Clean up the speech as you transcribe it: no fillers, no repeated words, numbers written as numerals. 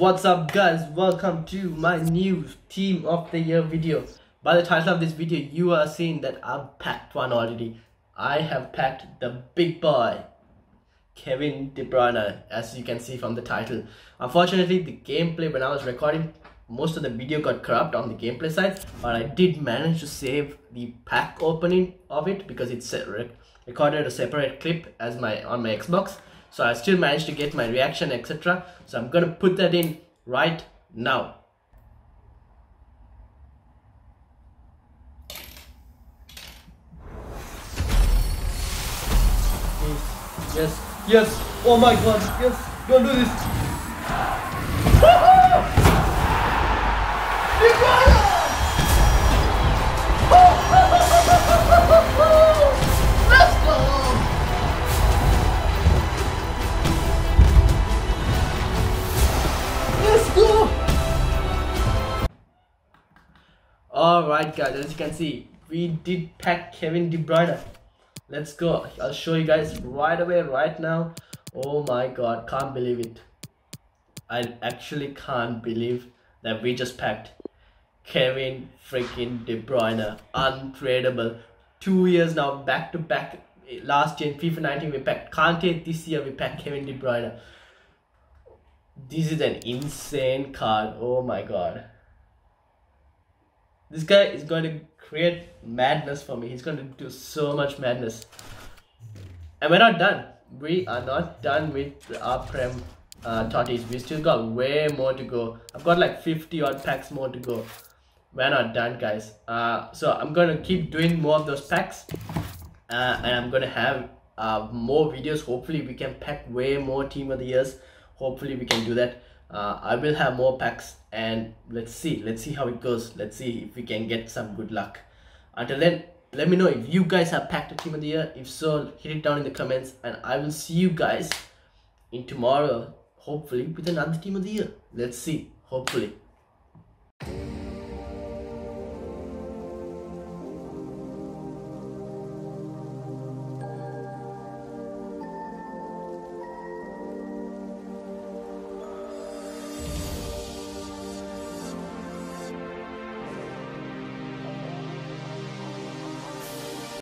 What's up guys, welcome to my new team of the year video. By the title of this video you are seeing that I've packed one already. I have packed the big boy Kevin De Bruyne, as you can see from the title. Unfortunately the gameplay, when I was recording, most of the video got corrupt on the gameplay side, but I did manage to save the pack opening of it because it's recorded a separate clip as on my Xbox. So I still managed to get my reaction, etc. So I'm gonna put that in right now. Yes, oh my god, yes, don't do this. Let's go! Alright guys, as you can see, we did pack Kevin De Bruyne. Let's go. I'll show you guys right away, right now. Oh my god, can't believe it. I actually can't believe that we just packed Kevin freaking De Bruyne. Untradeable. 2 years now, back to back. Last year in FIFA 19 we packed Kante, this year we packed Kevin De Bruyne. This is an insane card. Oh my god. This guy is going to create madness for me. He's going to do so much madness. And we're not done. We are not done with our Prem Totties. We still got way more to go. I've got like 50 odd packs more to go. We're not done, guys. So I'm going to keep doing more of those packs. And I'm going to have more videos. Hopefully we can pack way more Team of the Years. Hopefully we can do that. I will have more packs and let's see how it goes. Let's see if we can get some good luck. Until then, let me know if you guys have packed a Team of the Year. If so, hit it down in the comments and I will see you guys in tomorrow, hopefully with another Team of the Year. Let's see, hopefully.